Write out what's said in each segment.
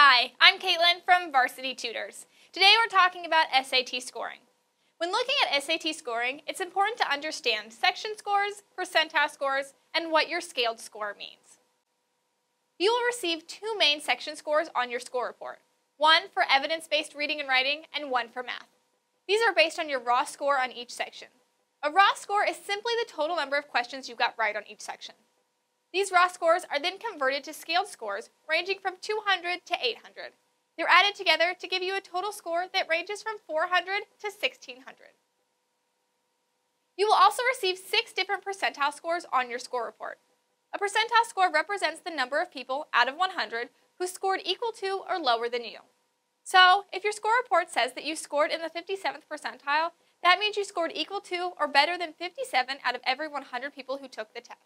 Hi, I'm Caitlin from Varsity Tutors. Today we're talking about SAT scoring. When looking at SAT scoring, it's important to understand section scores, percentile scores, and what your scaled score means. You will receive two main section scores on your score report, one for evidence-based reading and writing and one for math. These are based on your raw score on each section. A raw score is simply the total number of questions you got right on each section. These raw scores are then converted to scaled scores ranging from 200 to 800. They're added together to give you a total score that ranges from 400 to 1600. You will also receive 6 different percentile scores on your score report. A percentile score represents the number of people out of 100 who scored equal to or lower than you. So, if your score report says that you scored in the 57th percentile, that means you scored equal to or better than 57 out of every 100 people who took the test.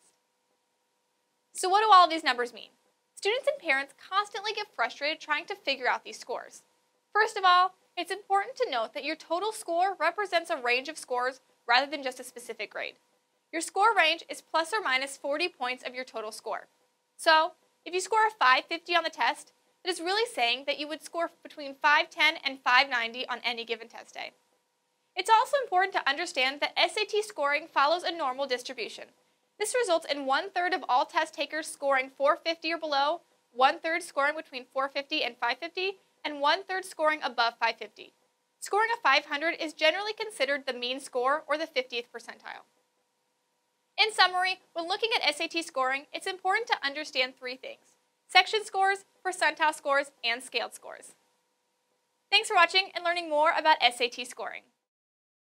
So what do all of these numbers mean? Students and parents constantly get frustrated trying to figure out these scores. First of all, it's important to note that your total score represents a range of scores rather than just a specific grade. Your score range is plus or minus 40 points of your total score. So, if you score a 550 on the test, it is really saying that you would score between 510 and 590 on any given test day. It's also important to understand that SAT scoring follows a normal distribution. This results in 1/3 of all test takers scoring 450 or below, 1/3 scoring between 450 and 550, and 1/3 scoring above 550. Scoring a 500 is generally considered the mean score or the 50th percentile. In summary, when looking at SAT scoring, it's important to understand 3 things: section scores, percentile scores, and scaled scores. Thanks for watching and learning more about SAT scoring.